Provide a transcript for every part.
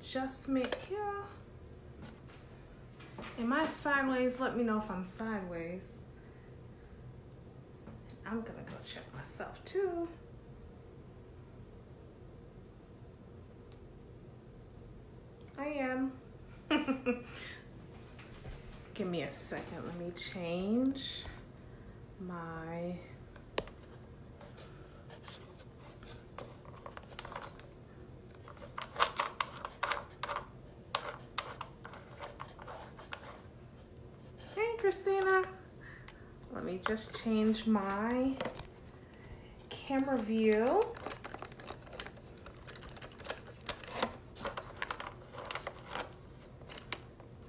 adjustment here. Am I sideways? Let me know if I'm sideways. I'm gonna go check myself too. I am. Give me a second. Let me change my Christina. Let me just change my camera view.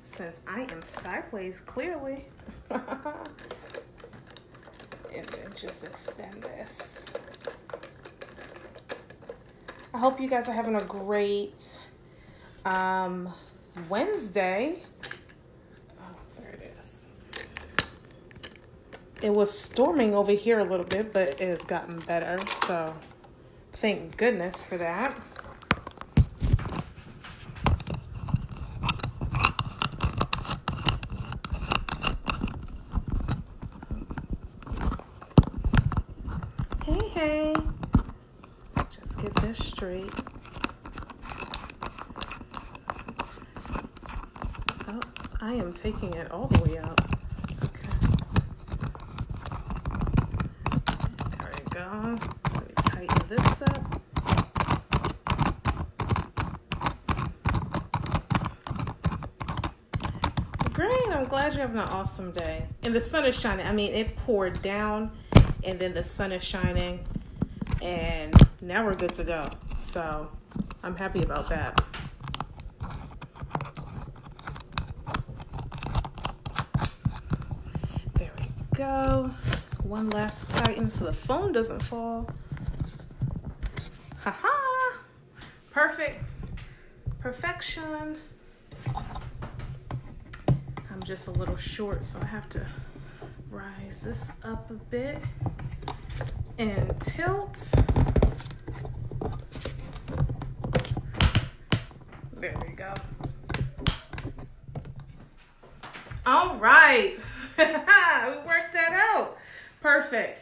Since I am sideways, clearly. And then just extend this. I hope you guys are having a great Wednesday. It was storming over here a little bit, but it has gotten better, so thank goodness for that. Hey, hey. Just get this straight. Oh, I am taking it all the way up. Glad you're having an awesome day, and the sun is shining. I mean, it poured down and then the sun is shining, and now we're good to go, so I'm happy about that. There we go. One last tighten so the phone doesn't fall. Haha, perfect. Perfection. Just a little short, so I have to rise this up a bit and tilt. There we go. All right. We worked that out. Perfect.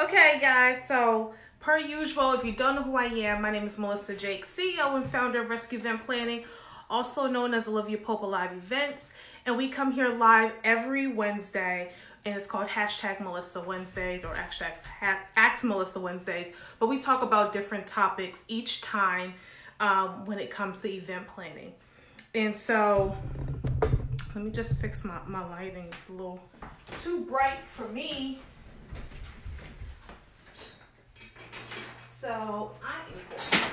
Okay, guys, so per usual, if you don't know who I am, my name is Melissa Jakes, CEO and founder of Rescue Event Planning, also known as Olivia Pope Live Events. And we come here live every Wednesday, and it's called #MelissaWednesdays or #AskMelissaWednesdays. But we talk about different topics each time when it comes to event planning. And so let me just fix my lighting. It's a little too bright for me. So I am going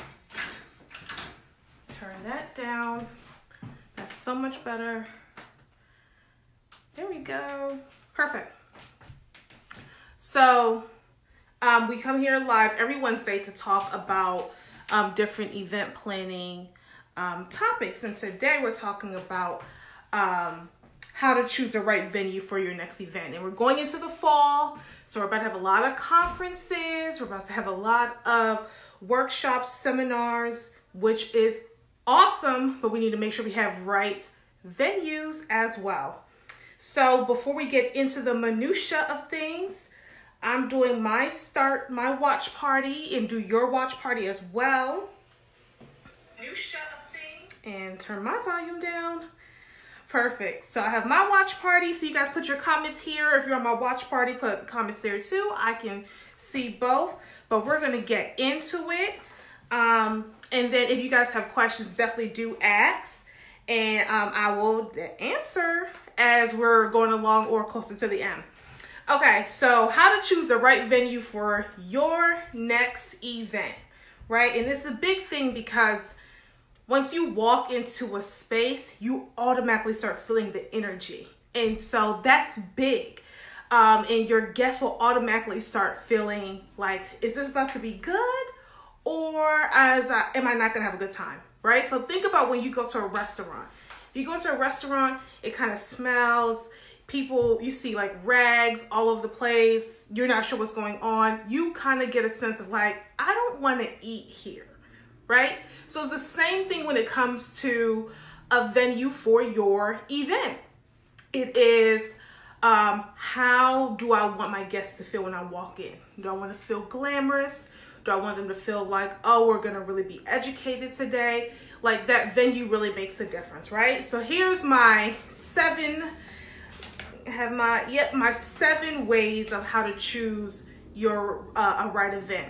to turn that down. That's so much better. There we go. Perfect. So we come here live every Wednesday to talk about different event planning topics. And today we're talking about how to choose the right venue for your next event. And we're going into the fall. So we're about to have a lot of conferences. We're about to have a lot of workshops, seminars, which is awesome. But we need to make sure we have right venues as well. So before we get into the minutia of things, I'm doing my watch party, and do your watch party as well. Minutia of things. And turn my volume down. Perfect. So I have my watch party. So you guys put your comments here. If you're on my watch party, put comments there too. I can see both, but we're gonna get into it. And then if you guys have questions, definitely do ask, and I will answer as we're going along or closer to the end. Okay, so how to choose the right venue for your next event, right? And this is a big thing because once you walk into a space, you automatically start feeling the energy. And so that's big. And your guests will automatically start feeling like, is this about to be good? Or am I not gonna have a good time, right? So think about when you go to a restaurant. You go to a restaurant, it kind of smells, people, you see like rags all over the place, you're not sure what's going on. You kind of get a sense of like, I don't want to eat here, right? So it's the same thing when it comes to a venue for your event. It is, how do I want my guests to feel when I walk in? Do I want to feel glamorous? Do I want them to feel like, oh, we're going to really be educated today? Like, that venue really makes a difference, right? So here's my seven ways of how to choose your a right event.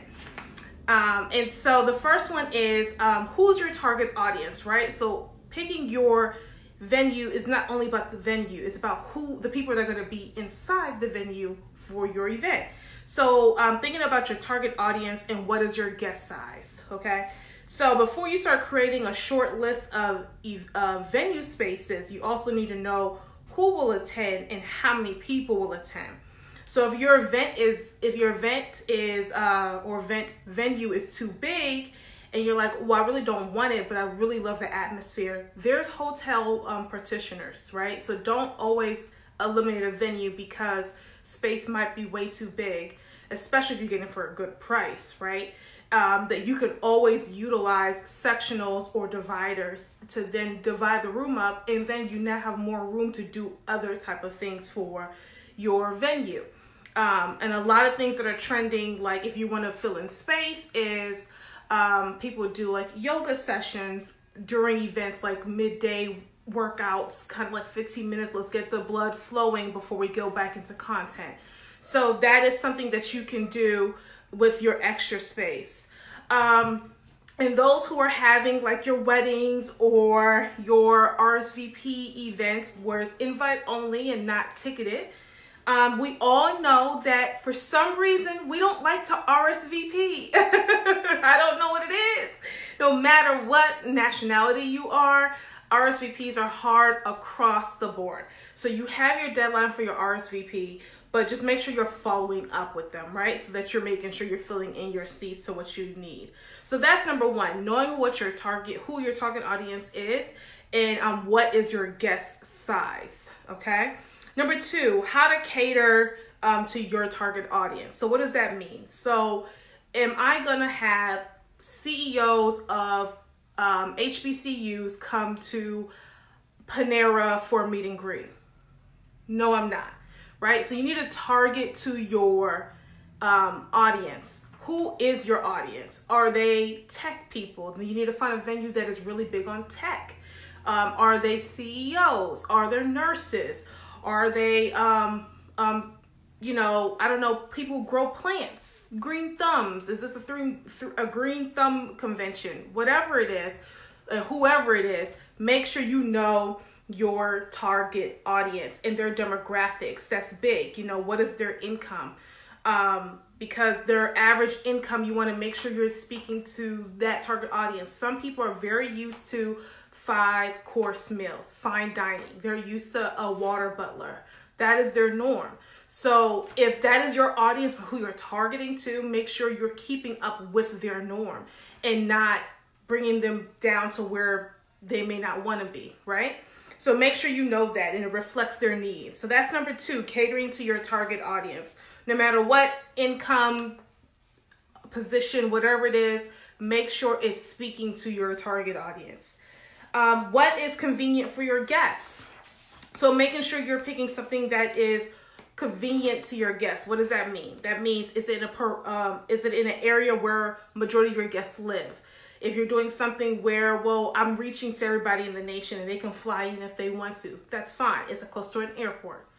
And so the first one is, who's your target audience, right? So picking your venue is not only about the venue, it's about who the people that are going to be inside the venue for your event. So thinking about your target audience and what is your guest size, okay? So before you start creating a short list of venue spaces, you also need to know who will attend and how many people will attend. So if your event is, venue is too big and you're like, well, I really don't want it, but I really love the atmosphere, there's hotel practitioners, right? So don't always eliminate a venue because space might be way too big, especially if you're getting for a good price, right? That you could always utilize sectionals or dividers to then divide the room up, and then you now have more room to do other type of things for your venue. And a lot of things that are trending, like if you want to fill in space, is people do like yoga sessions during events, like midday workouts, kind of like 15 minutes, let's get the blood flowing before we go back into content. So that is something that you can do with your extra space. And those who are having like your weddings or your RSVP events where it's invite only and not ticketed, we all know that for some reason we don't like to RSVP. I don't know what it is. No matter what nationality you are, RSVPs are hard across the board. So you have your deadline for your RSVP, but just make sure you're following up with them, right? So that you're making sure you're filling in your seats to what you need. So that's number one, knowing what your target, who your target audience is, and what is your guest size, okay? Number two, how to cater to your target audience. So what does that mean? So am I gonna have CEOs of HBCUs come to Panera for a meet and greet? No, I'm not, right? So you need to target to your audience. Who is your audience? Are they tech people? You need to find a venue that is really big on tech. Are they CEOs? Are there nurses? Are they, you know, I don't know, people grow plants, green thumbs. Is this a green thumb convention? Whatever it is, whoever it is, make sure you know your target audience and their demographics. That's big. You know, what is their income? Because their average income, you want to make sure you're speaking to that target audience. Some people are very used to 5-course meals, fine dining. They're used to a water butler. That is their norm. So if that is your audience, who you're targeting to, make sure you're keeping up with their norm and not bringing them down to where they may not want to be, right? So make sure you know that and it reflects their needs. So that's number two, catering to your target audience. No matter what income, position, whatever it is, make sure it's speaking to your target audience. What is convenient for your guests? So making sure you're picking something that is convenient to your guests. What does that mean? That means is it in an area where majority of your guests live? If you're doing something where, well, I'm reaching to everybody in the nation and they can fly in if they want to, that's fine. Is it close to an airport?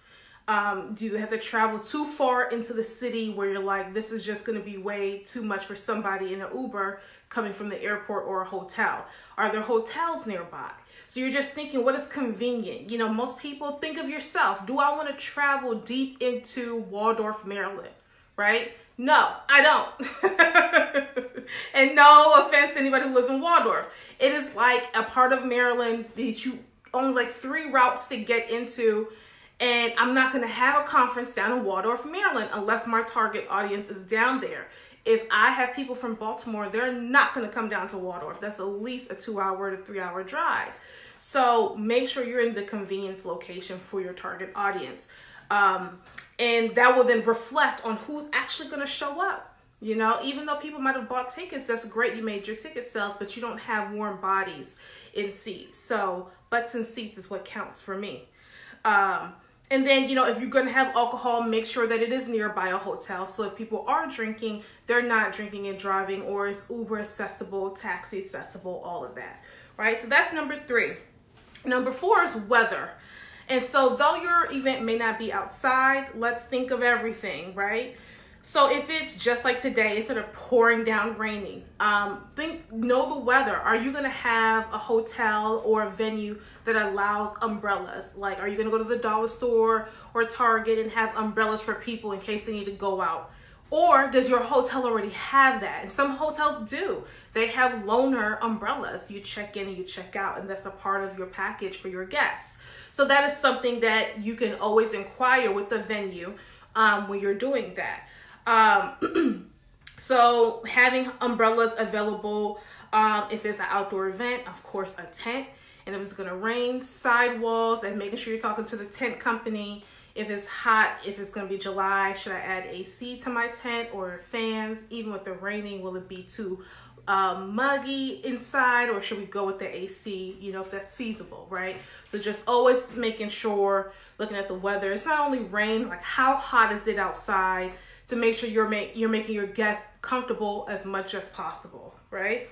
Do you have to travel too far into the city where you're like, this is just going to be way too much for somebody in an Uber coming from the airport or a hotel? Are there hotels nearby? So you're just thinking, what is convenient? You know, most people think of yourself. Do I want to travel deep into Waldorf, Maryland, right? No, I don't. And no offense to anybody who lives in Waldorf. It is like a part of Maryland that you only like 3 routes to get into. And I'm not going to have a conference down in Waldorf, Maryland, unless my target audience is down there. If I have people from Baltimore, they're not going to come down to Waldorf. That's at least a 2-hour to 3-hour drive. So make sure you're in the convenience location for your target audience. And that will then reflect on who's actually going to show up. You know, even though people might have bought tickets, that's great. You made your ticket sales, but you don't have warm bodies in seats. So butts in seats is what counts for me. And then, you know, if you're going to have alcohol, make sure that it is nearby a hotel. So if people are drinking, they're not drinking and driving, or is Uber accessible, taxi accessible, all of that, right? So that's number three. Number four is weather. And so though your event may not be outside, let's think of everything, right? So if it's just like today, it's sort of pouring down, raining, know the weather. Are you gonna have a hotel or a venue that allows umbrellas? Like, are you gonna go to the dollar store or Target and have umbrellas for people in case they need to go out? Or does your hotel already have that? And some hotels do. They have loaner umbrellas. You check in and you check out, and that's a part of your package for your guests. So that is something that you can always inquire with the venue when you're doing that. So having umbrellas available, if it's an outdoor event, of course, a tent, and if it's going to rain, sidewalls, and making sure you're talking to the tent company. If it's hot, if it's going to be July, should I add AC to my tent or fans? Even with the raining, will it be too muggy inside, or should we go with the AC, you know, if that's feasible, right? So just always making sure, looking at the weather. It's not only rain, like how hot is it outside, to make sure you're making your guests comfortable as much as possible, right?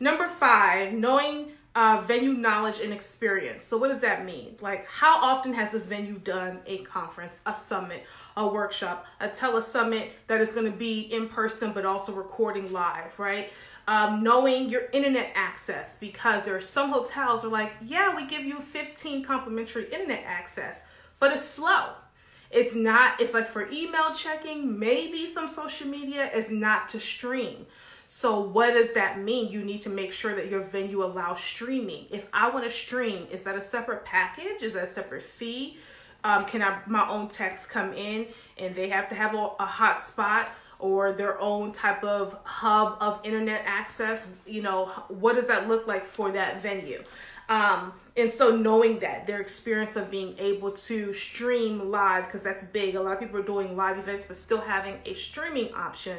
Number five, knowing venue knowledge and experience. So what does that mean? Like, how often has this venue done a conference, a summit, a workshop, a telesummit that is going to be in person but also recording live, right? Knowing your internet access, because there are some hotels are like, yeah, we give you 15 complimentary internet access, but it's slow. It's not, it's like for email checking, maybe some social media, is not to stream. So what does that mean? You need to make sure that your venue allows streaming. If I want to stream, is that a separate package? Is that a separate fee? Can my own techs come in and they have to have a hotspot or their own type of hub of internet access? You know, what does that look like for that venue? And so knowing that, their experience of being able to stream live, because that's big. A lot of people are doing live events, but still having a streaming option.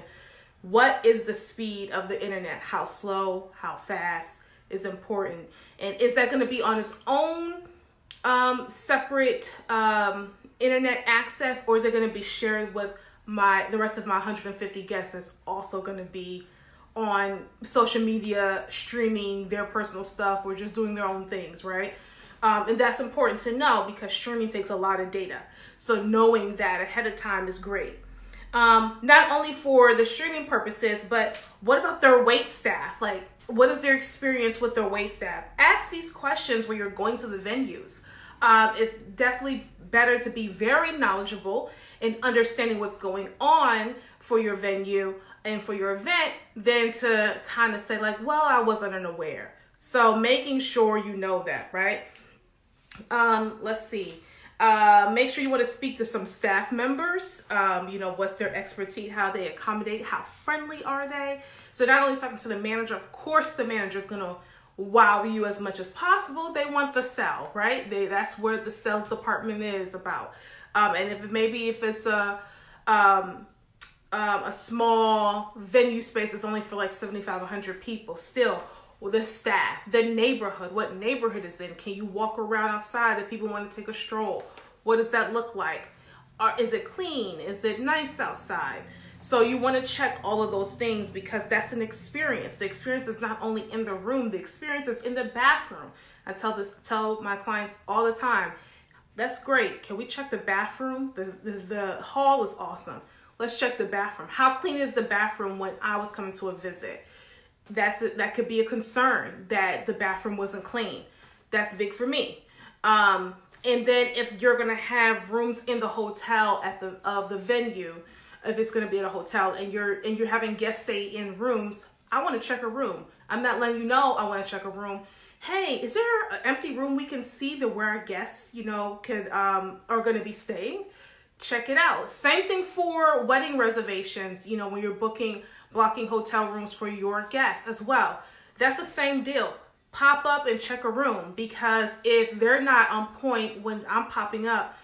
What is the speed of the internet? How slow, how fast is important? And is that gonna be on its own separate internet access, or is it gonna be shared with the rest of my 150 guests that's also gonna be on social media, streaming their personal stuff or just doing their own things, right? And that's important to know, because streaming takes a lot of data. So knowing that ahead of time is great. Not only for the streaming purposes, but what about their wait staff? Like, what is their experience with their wait staff? Ask these questions when you're going to the venues. It's definitely better to be very knowledgeable in understanding what's going on for your venue and for your event than to kind of say like, well, I wasn't unaware. So making sure you know that, right? Let's see. Make sure you want to speak to some staff members. You know, what's their expertise, how they accommodate, how friendly are they? So not only talking to the manager, of course the manager is going to wow you as much as possible. They want the sell, right? That's where the sales department is about. And if it's a small venue space, it's only for like 75-100 people, still the staff, the neighborhood, what neighborhood is in, can you walk around outside if people want to take a stroll? What does that look like? Is it clean? Is it nice outside? So you want to check all of those things, because that's an experience. The experience is not only in the room, the experience is in the bathroom. I tell my clients all the time, that's great, can we check the bathroom? The hall is awesome. Let's check the bathroom. How clean is the bathroom when I was coming to a visit? That could be a concern, that the bathroom wasn't clean. That's big for me. And then if you're gonna have rooms in the hotel of the venue, if it's gonna be at a hotel and you're having guests stay in rooms, I want to check a room. I'm not letting you know I want to check a room. Hey, is there an empty room we can see that where our guests, you know, could are gonna be staying? Check it out. Same thing for wedding reservations, you know, when you're blocking hotel rooms for your guests as well. That's the same deal. Pop up and check a room, because if they're not on point when I'm popping up,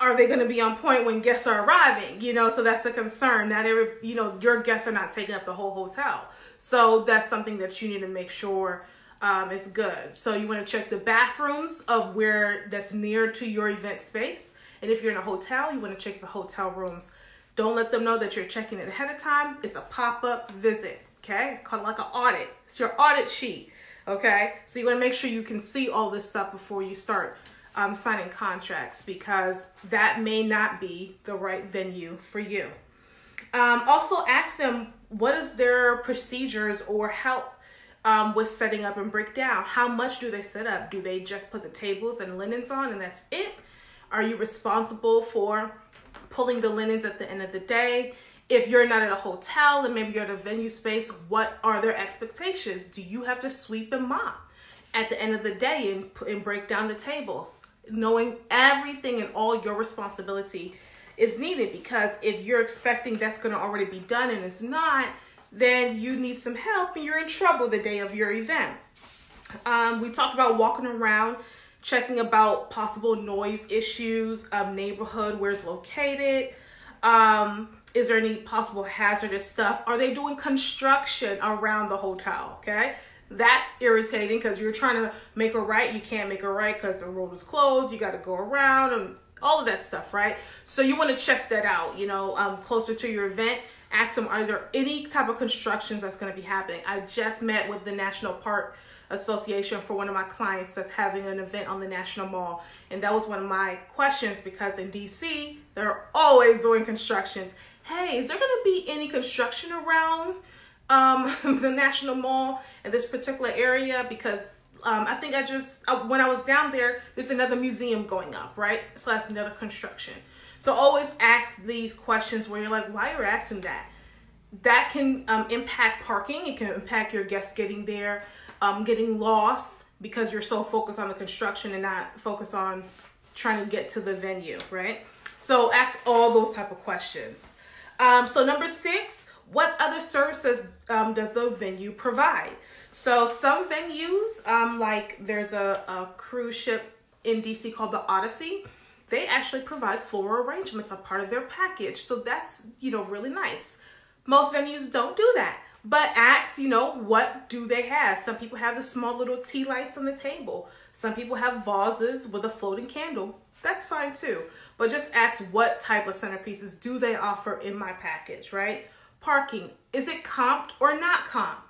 are they going to be on point when guests are arriving? You know, so that's a concern. Not every, you know, your guests are not taking up the whole hotel. So that's something that you need to make sure is good. So you want to check the bathrooms of where that's near to your event space. And if you're in a hotel, you want to check the hotel rooms. Don't let them know that you're checking it ahead of time. It's a pop-up visit, okay? Called like an audit. It's your audit sheet, okay? So you want to make sure you can see all this stuff before you start signing contracts, because that may not be the right venue for you. Also ask them, what is their procedures or help with setting up and break down? How much do they set up? Do they just put the tables and linens on and that's it? Are you responsible for pulling the linens at the end of the day? If you're not at a hotel and maybe you're at a venue space, what are their expectations? Do you have to sweep and mop at the end of the day and break down the tables? Knowing everything and all your responsibility is needed, because if you're expecting that's going to already be done and it's not, then you need some help and you're in trouble the day of your event. We talked about walking around, checking about possible noise issues, neighborhood, where it's located. Is there any possible hazardous stuff? Are they doing construction around the hotel? Okay. That's irritating because you're trying to make a right. You can't make a right because the road is closed. You got to go around and all of that stuff, right? So you want to check that out, you know, closer to your event. Ask them, are there any type of constructions that's going to be happening? I just met with the National Park Association for one of my clients that's having an event on the National Mall. And that was one of my questions, because in DC, they're always doing constructions. Hey, is there going to be any construction around the National Mall in this particular area? Because I think when I was down there, there's another museum going up, right? So that's another construction. So always ask these questions where you're like, why are you asking that? That can impact parking. It can impact your guests getting there, getting lost because you're so focused on the construction and not focused on trying to get to the venue, right? So ask all those type of questions. So number 6, what other services does the venue provide? So some venues, like there's a cruise ship in DC called the Odyssey. They actually provide floral arrangements, a part of their package. So that's, you know, really nice. Most venues don't do that, but ask, you know, what do they have? Some people have the small little tea lights on the table. Some people have vases with a floating candle. That's fine too. But just ask, what type of centerpieces do they offer in my package, right? Parking, is it comped or not comped?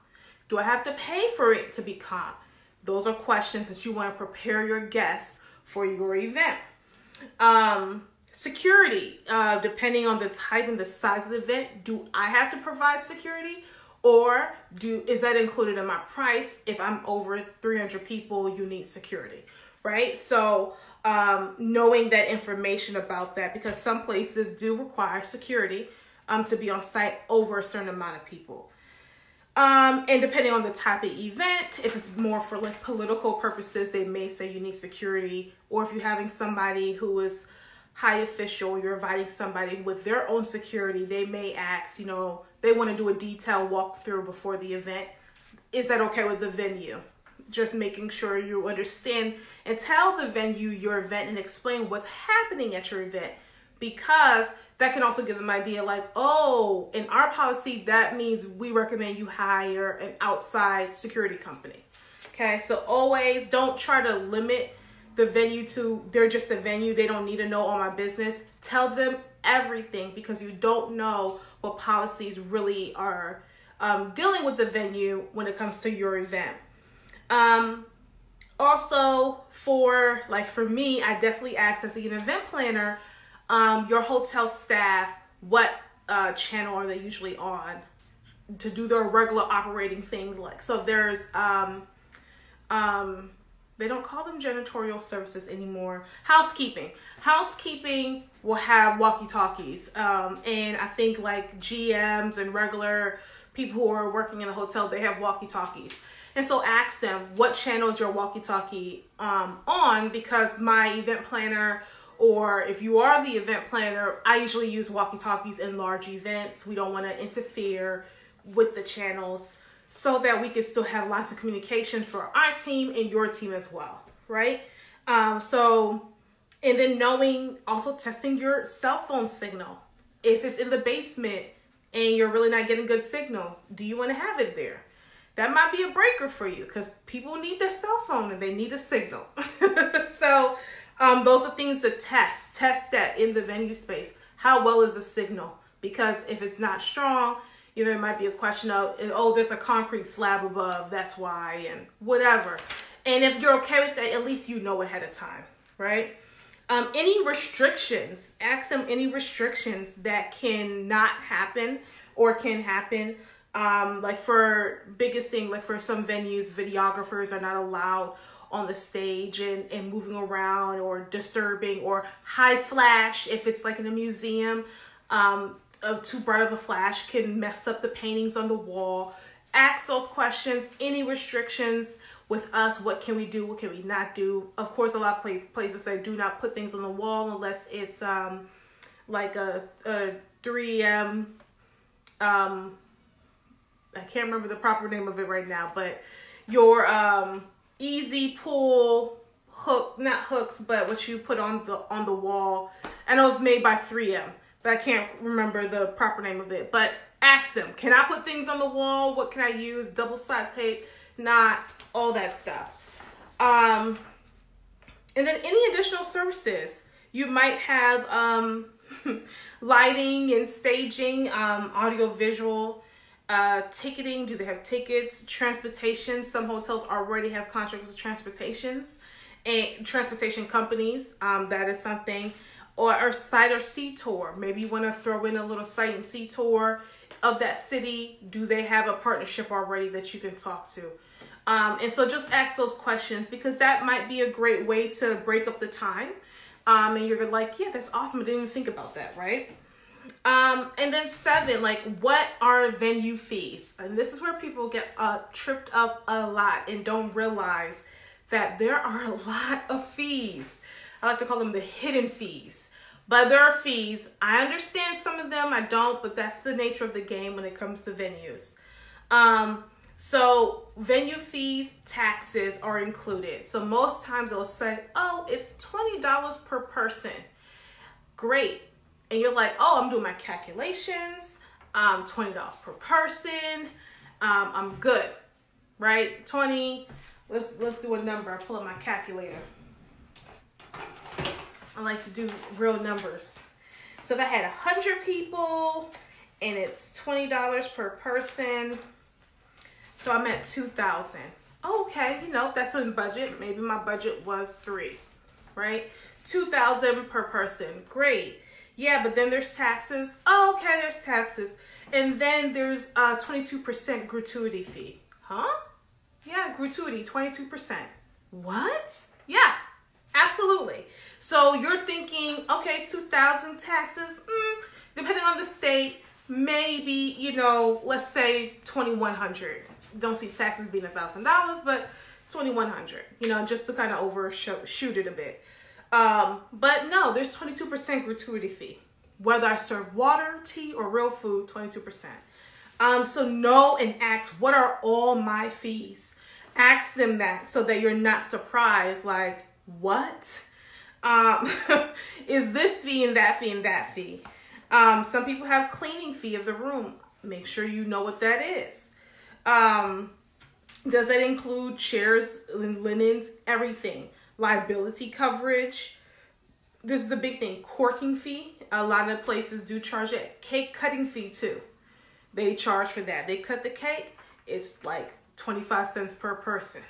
Do I have to pay for it to be comped? Those are questions that you want to prepare your guests for your event. Security, depending on the type and the size of the event, do I have to provide security, or is that included in my price? If I'm over 300 people, you need security, right? So knowing that information about that, because some places do require security to be on site over a certain amount of people. And depending on the type of event, if it's more for like political purposes, they may say you need security. Or if you're having somebody who is high official, you're inviting somebody with their own security, they may ask, you know, they want to do a detailed walkthrough before the event. Is that okay with the venue? Just making sure you understand and tell the venue your event and explain what's happening at your event, because that can also give them an idea like, oh, in our policy, that means we recommend you hire an outside security company. Okay, so always don't try to limit the venue to they're just a venue, they don't need to know all my business. Tell them everything, because you don't know what policies really are dealing with the venue when it comes to your event. Also, for me, I definitely ask as an event planner, your hotel staff, what channel are they usually on to do their regular operating thing? Like, so there's they don't call them janitorial services anymore. Housekeeping. Housekeeping will have walkie-talkies. And I think like GMs and regular people who are working in the hotel, they have walkie-talkies. And so ask them, what channel is your walkie-talkie on? Because my event planner, or if you are the event planner, I usually use walkie-talkies in large events. We don't want to interfere with the channels, so that we can still have lots of communication for our team and your team as well, right? So And then knowing, also testing your cell phone signal. If it's in the basement and you're really not getting good signal, do you want to have it there? That might be a breaker for you because people need their cell phone and they need a signal. So those are things to test. Test that in the venue space. How well is the signal? Because if it's not strong, you know, it might be a question of, oh, there's a concrete slab above, that's why, and whatever. And if you're okay with that, at least you know ahead of time, right? Any restrictions, ask them any restrictions that cannot happen or can happen. Like for biggest thing, like for some venues, videographers are not allowed on the stage and moving around or disturbing or high flash. If it's like in a museum, too bright of a flash can mess up the paintings on the wall. Ask those questions, any restrictions with us, what can we do, what can we not do? Of course, a lot of places say do not put things on the wall unless it's like a 3M, I can't remember the proper name of it right now, but your easy pull hook, not hooks, but what you put on the wall. I know it's made by 3M, but I can't remember the proper name of it. But ask them, can I put things on the wall? What can I use? Double-sided tape, not all that stuff. And then any additional services. You might have lighting and staging, audio-visual, ticketing. Do they have tickets? Transportation. Some hotels already have contracts with transportation companies. That is something. Or sight or sea tour. Maybe you want to throw in a little sight and sea tour of that city. Do they have a partnership already that you can talk to? And so just ask those questions, because that might be a great way to break up the time. And you're like, yeah, that's awesome. I didn't even think about that, right? And then 7, like, what are venue fees? And this is where people get tripped up a lot and don't realize that there are a lot of fees. I like to call them the hidden fees. But there are fees. I understand some of them, I don't, but that's the nature of the game when it comes to venues. So venue fees, taxes are included. So most times they'll say, oh, it's $20 per person. Great. And you're like, oh, I'm doing my calculations. $20 per person. I'm good, right? 20, let's do a number. I pull up my calculator. I like to do real numbers. So if I had 100 people and it's $20 per person, so I'm at 2,000. Oh, okay, you know, that's in budget. Maybe my budget was 3, right? 2,000 per person, great. Yeah, but then there's taxes. Oh, okay, there's taxes. And then there's a 22% gratuity fee. Huh? Yeah, gratuity, 22%. What? Yeah. Absolutely. So you're thinking, okay, 2,000 taxes, depending on the state, maybe, you know, let's say 2,100. Don't see taxes being $1,000, but 2,100, you know, just to kind of overshoot it a bit. But no, there's 22% gratuity fee. Whether I serve water, tea, or real food, 22%. So know and ask, what are all my fees? Ask them that so that you're not surprised, like, what is this fee and that fee and that fee? Some people have cleaning fee of the room. Make sure you know what that is. Does that include chairs, linens, everything? Liability coverage. This is the big thing. Corking fee. A lot of places do charge it. Cake cutting fee too. They charge for that. They cut the cake. It's like 25 cents per person.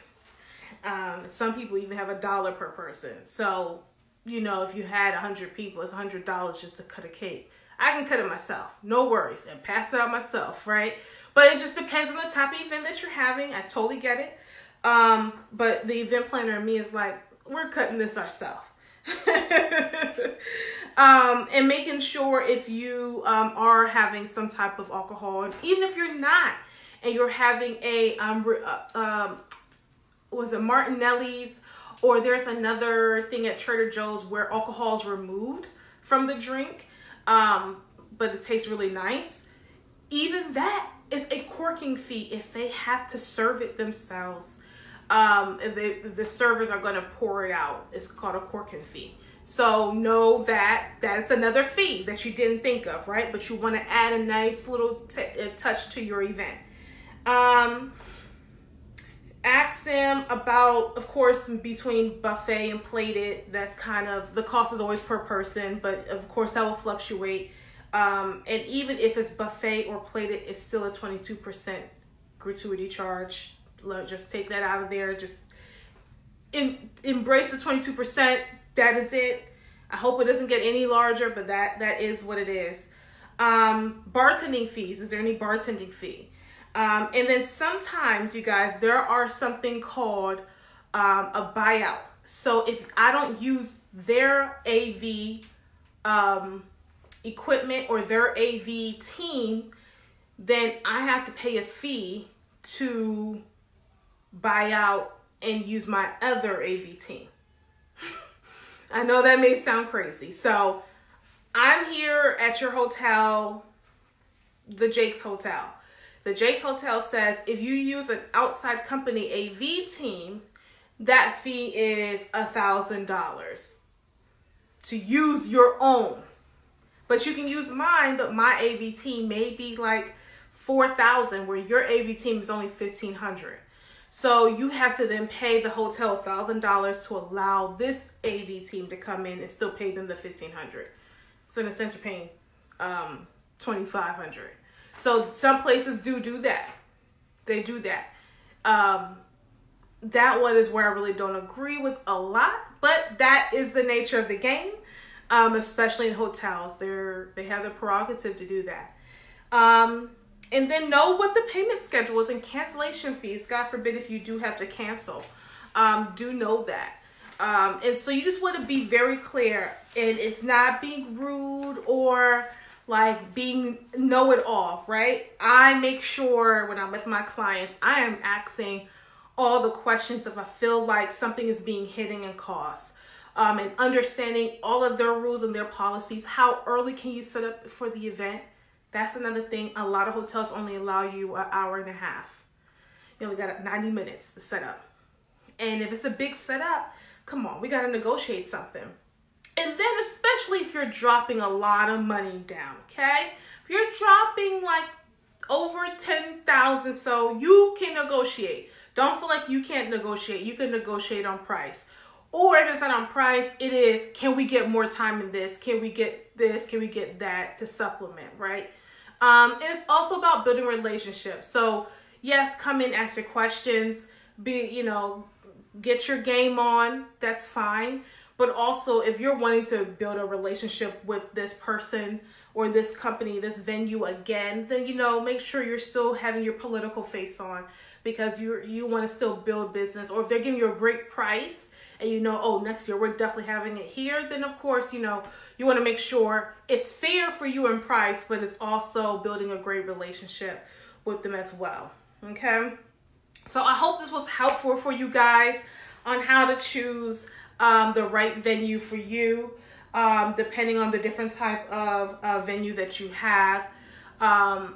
Some people even have $1 per person. So, you know, if you had 100 people, it's $100 just to cut a cake. I can cut it myself, no worries, and pass it out myself, right? But it just depends on the type of event that you're having. I totally get it. But the event planner and me is like, we're cutting this ourselves. And making sure if you are having some type of alcohol, and even if you're not, and you're having a was it Martinelli's, or there's another thing at Trader Joe's where alcohol is removed from the drink, but it tastes really nice. Even that is a corking fee if they have to serve it themselves. The servers are going to pour it out. It's called a corking fee. So know that that's another fee that you didn't think of, right? But you want to add a nice little touch to your event. Ask them about, of course, between buffet and plated, that's kind of, the cost is always per person, but of course that will fluctuate. And even if it's buffet or plated, it's still a 22% gratuity charge. Just take that out of there. Just embrace the 22%. That is it. I hope it doesn't get any larger, but that is what it is. Bartending fees. Is there any bartending fee? And then sometimes, you guys, there are something called a buyout. So if I don't use their AV equipment or their AV team, then I have to pay a fee to buy out and use my other AV team. I know that may sound crazy. So I'm here at your hotel, the Jake's Hotel. The Jake's Hotel says if you use an outside company AV team, that fee is $1,000 to use your own. But you can use mine, but my AV team may be like $4,000 where your AV team is only $1,500. So you have to then pay the hotel $1,000 to allow this AV team to come in and still pay them the $1,500. So in a sense, you're paying $2,500. So some places do that. They do that. That one is where I really don't agree with a lot, but that is the nature of the game, especially in hotels. They have the prerogative to do that. And then know what the payment schedule is and cancellation fees. God forbid if you do have to cancel. Do know that. And so you just want to be very clear. And it's not being rude or like being know-it-all, right? I make sure when I'm with my clients, I am asking all the questions if I feel like something is being hidden in cost. And understanding all of their rules and their policies. How early can you set up for the event? That's another thing. A lot of hotels only allow you an hour and a half. You know, we got 90 minutes to set up. And if it's a big setup, come on, we got to negotiate something. And then especially if you're dropping a lot of money down, okay? If you're dropping like over $10,000, so you can negotiate. Don't feel like you can't negotiate. You can negotiate on price. Or if it's not on price, it is, can we get more time in this? Can we get this? Can we get that to supplement, right? And it's also about building relationships. So yes, come in, ask your questions, get your game on, that's fine. But also if you're wanting to build a relationship with this person or this company, this venue again, then, make sure you're still having your political face on, because you want to still build business. Or if they're giving you a great price, and oh, next year we're definitely having it here, then of course, you want to make sure it's fair for you in price, but it's also building a great relationship with them as well, okay? So I hope this was helpful for you guys on how to choose the right venue for you, depending on the different type of venue that you have,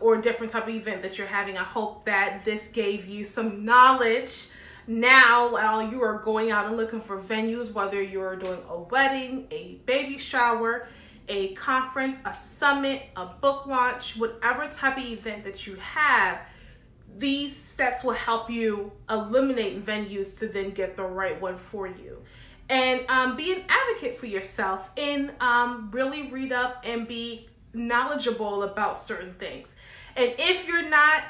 or different type of event that you're having. I hope that this gave you some knowledge. Now, while you are going out and looking for venues, whether you're doing a wedding, a baby shower, a conference, a summit, a book launch, whatever type of event that you have, these steps will help you eliminate venues to then get the right one for you. And be an advocate for yourself and really read up and be knowledgeable about certain things. And if you're not,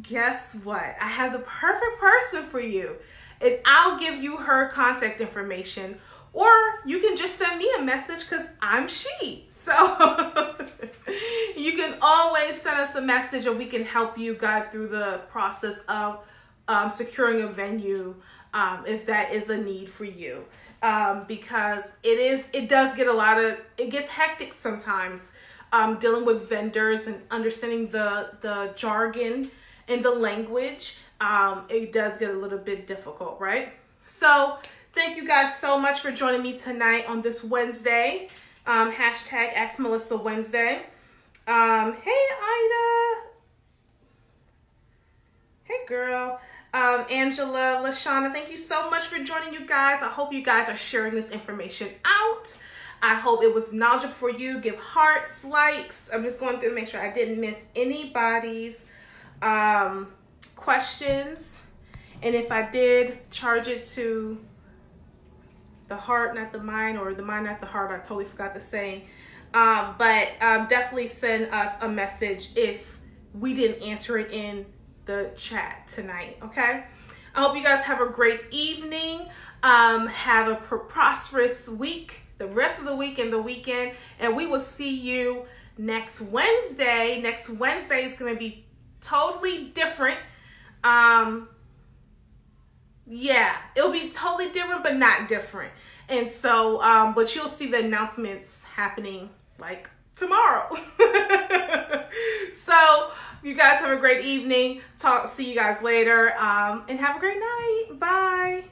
guess what? I have the perfect person for you, and I'll give you her contact information, or you can just send me a message because I'm she. So you can always send us a message and we can help you guide through the process of securing a venue if that is a need for you, because it gets hectic sometimes dealing with vendors and understanding the jargon in the language. It does get a little bit difficult, right? So thank you guys so much for joining me tonight on this Wednesday. Hashtag Ask Melissa Wednesday. Hey Ida. Hey girl. Angela, Lashana, thank you so much for joining you guys. I hope you guys are sharing this information out. I hope it was knowledgeable for you. Give hearts, likes. I'm just going through to make sure I didn't miss anybody's questions. And if I did, charge it to the heart, not the mind, or the mind, not the heart. I totally forgot the saying. But definitely send us a message if we didn't answer it in the chat tonight, okay? I hope you guys have a great evening. Have a prosperous week, the rest of the week and the weekend, and we will see you next Wednesday. Next Wednesday is going to be totally different. Yeah, it'll be totally different, but not different. And so, but you'll see the announcements happening like tomorrow. So you guys have a great evening. See you guys later, and have a great night. Bye.